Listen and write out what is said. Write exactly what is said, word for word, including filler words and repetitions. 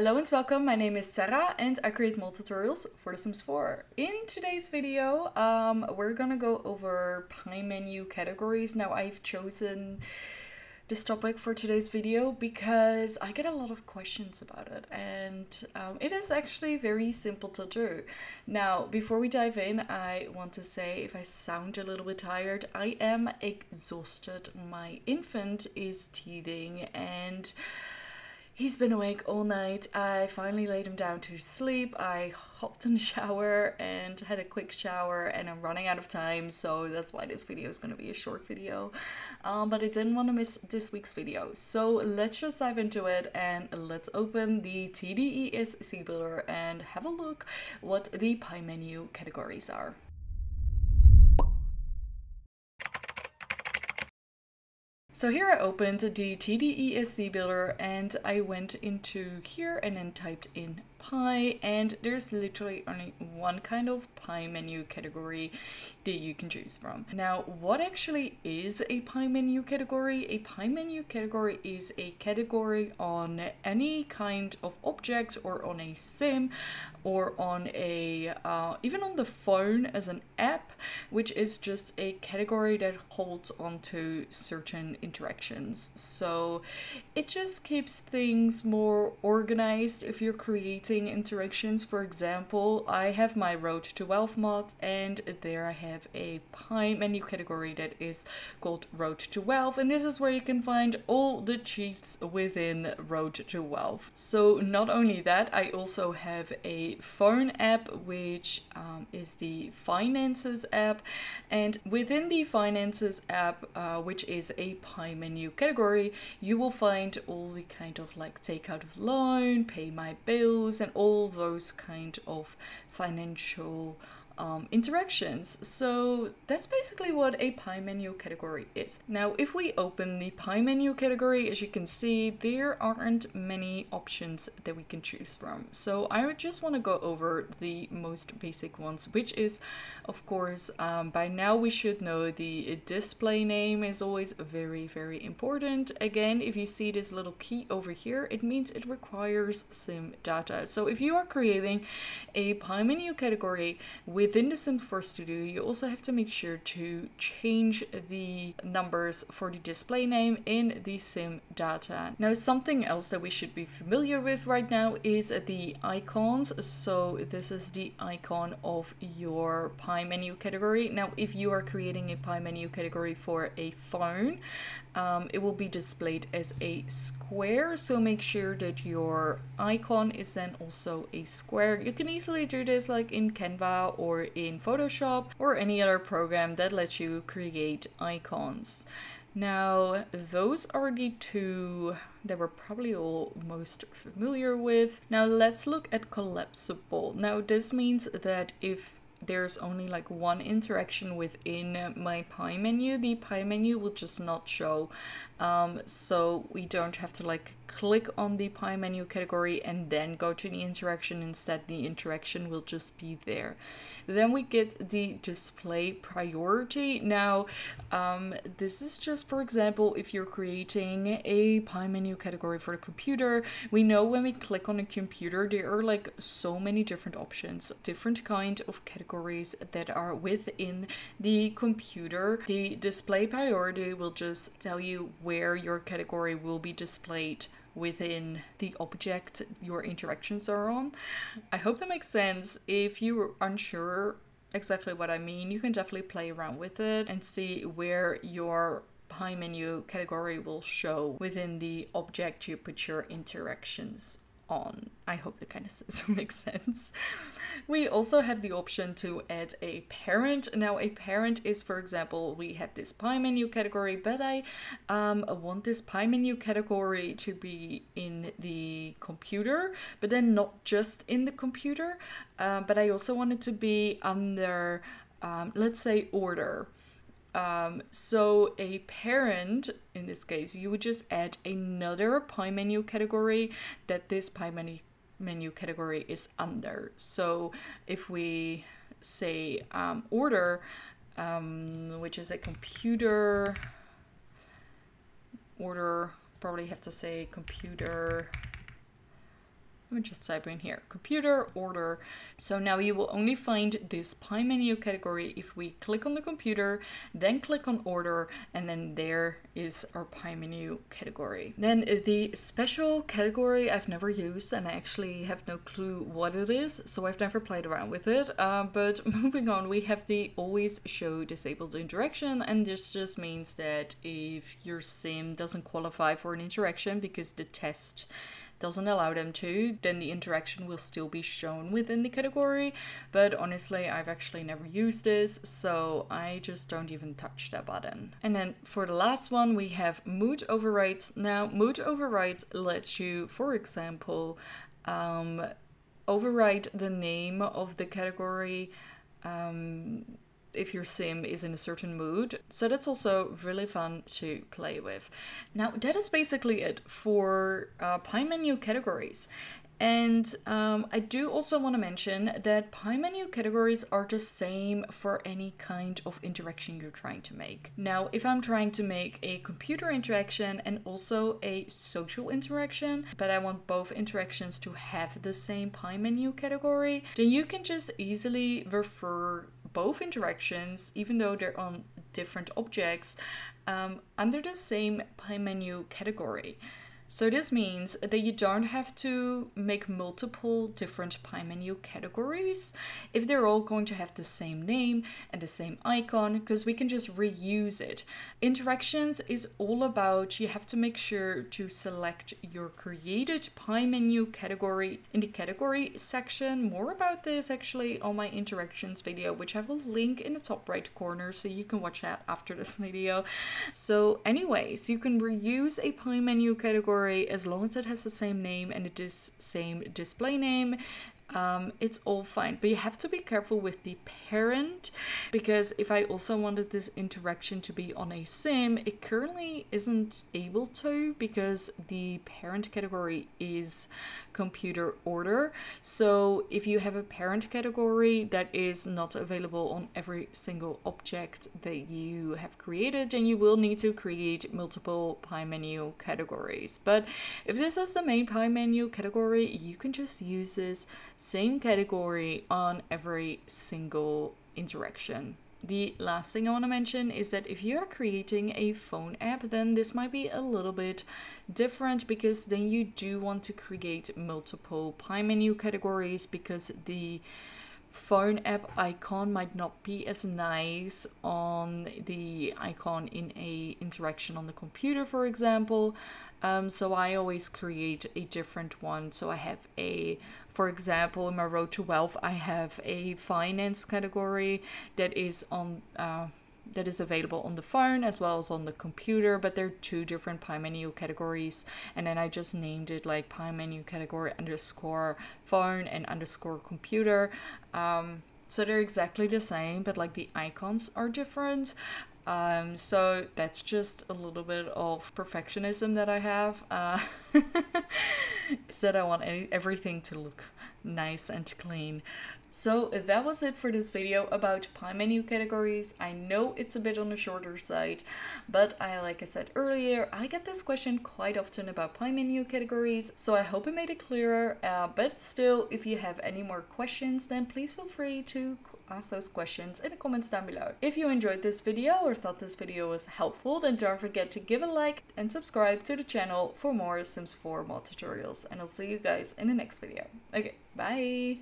Hello and welcome, my name is Sarah and I create mold tutorials for The Sims four. In today's video, um, we're gonna go over pie menu categories. Now I've chosen this topic for today's video because I get a lot of questions about it and um, it is actually very simple to do. Now, before we dive in, I want to say if I sound a little bit tired, I am exhausted. My infant is teething and he's been awake all night. I finally laid him down to sleep. I hopped in the shower and had a quick shower and I'm running out of time. So that's why this video is going to be a short video. Um, but I didn't want to miss this week's video. So let's just dive into it and let's open the T D E S C builder and have a look what the pie menu categories are. So here I opened the T D E S C builder and I went into here and then typed in pie, and there's literally only one kind of pie menu category that you can choose from. Now, what actually is a pie menu category? A pie menu category is a category on any kind of object or on a sim or on a uh, even on the phone as an app, which is just a category that holds onto certain interactions. So it just keeps things more organized if you're creating interactions. For example, I have my Road to Wealth mod and there I have a pie menu category that is called Road to Wealth, and this is where you can find all the cheats within Road to Wealth. So not only that, I also have a phone app which um, is the Finances app, and within the Finances app, uh, which is a pie menu category, you will find all the kind of like take out of loan, pay my bills, and all those kind of financial um, interactions. So that's basically what a pie menu category is. Now, if we open the pie menu category, as you can see, there aren't many options that we can choose from. So I would just want to go over the most basic ones, which is, of course, um, by now we should know the display name is always very, very important. Again, if you see this little key over here, it means it requires sim data. So if you are creating a pie menu category with within the Sims four Studio, you also have to make sure to change the numbers for the display name in the sim data. Now, something else that we should be familiar with right now is the icons. So this is the icon of your pie menu category. Now, if you are creating a pie menu category for a phone, um, it will be displayed as a square. So make sure that your icon is then also a square. You can easily do this like in Canva or in Photoshop or any other program that lets you create icons. Now, those are the two that we're probably all most familiar with. Now let's look at collapsible. Now this means that if there's only like one interaction within my pie menu, the pie menu will just not show. Um, so we don't have to like click on the pie menu category and then go to the interaction. Instead, the interaction will just be there. Then we get the display priority. Now, um, this is just, for example, if you're creating a pie menu category for the computer, we know when we click on a computer, there are like so many different options, different kind of categories categories that are within the computer. The display priority will just tell you where your category will be displayed within the object your interactions are on. I hope that makes sense. If you're unsure exactly what I mean, you can definitely play around with it and see where your pie menu category will show within the object you put your interactions on. I hope that kind of makes sense. We also have the option to add a parent. Now, a parent is, for example, we have this pie menu category, but I um, want this pie menu category to be in the computer, but then not just in the computer, um, but I also want it to be under, um, let's say, order. Um, so a parent, in this case, you would just add another pie menu category that this pie menu menu category is under. So if we say um, order, um, which is a computer order, probably have to say computer I would just type in here, computer order. So now you will only find this pie menu category if we click on the computer, then click on order, and then there is our pie menu category. Then the special category I've never used, and I actually have no clue what it is, so I've never played around with it. Uh, but moving on, we have the always show disabled interaction, and this just means that if your sim doesn't qualify for an interaction because the test doesn't allow them to, then the interaction will still be shown within the category. But honestly, I've actually never used this, so I just don't even touch that button. And then for the last one, we have mood overrides. Now, mood overrides lets you, for example, um, override the name of the category um, if your sim is in a certain mood. So that's also really fun to play with. Now that is basically it for uh, pie menu categories. And um, I do also want to mention that pie menu categories are the same for any kind of interaction you're trying to make. Now, if I'm trying to make a computer interaction and also a social interaction, but I want both interactions to have the same pie menu category, then you can just easily refer both interactions, even though they're on different objects, um, under the same pie menu category. So this means that you don't have to make multiple different pie menu categories if they're all going to have the same name and the same icon, because we can just reuse it. Interactions is all about, you have to make sure to select your created pie menu category in the category section. More about this actually on my interactions video, which I will link in the top right corner, so you can watch that after this video. So anyways, you can reuse a pie menu category as long as it has the same name and it is same display name. Um, it's all fine, but you have to be careful with the parent, because if I also wanted this interaction to be on a sim, it currently isn't able to, because the parent category is computer order. So if you have a parent category that is not available on every single object that you have created, then you will need to create multiple pie menu categories. But if this is the main pie menu category, you can just use this same category on every single interaction. The last thing I want to mention is that if you're creating a phone app, then this might be a little bit different, because then you do want to create multiple pie menu categories, because the phone app icon might not be as nice on the icon in a interaction on the computer, for example. Um, so I always create a different one. So I have a, for example, in my Road to Wealth, I have a finance category that is on uh, that is available on the phone as well as on the computer, but they're two different pie menu categories. And then I just named it like pie menu category underscore phone and underscore computer. Um, so they're exactly the same, but like the icons are different. Um, so that's just a little bit of perfectionism that I have, uh, is that I want everything to look nice and clean. So that was it for this video about pie menu categories. I know it's a bit on the shorter side, but I, like I said earlier, I get this question quite often about pie menu categories, so I hope it made it clearer. Uh, but still, if you have any more questions, then please feel free to ask those questions in the comments down below. If you enjoyed this video or thought this video was helpful, then don't forget to give a like and subscribe to the channel for more Sims four mod tutorials, and I'll see you guys in the next video. Okay, bye!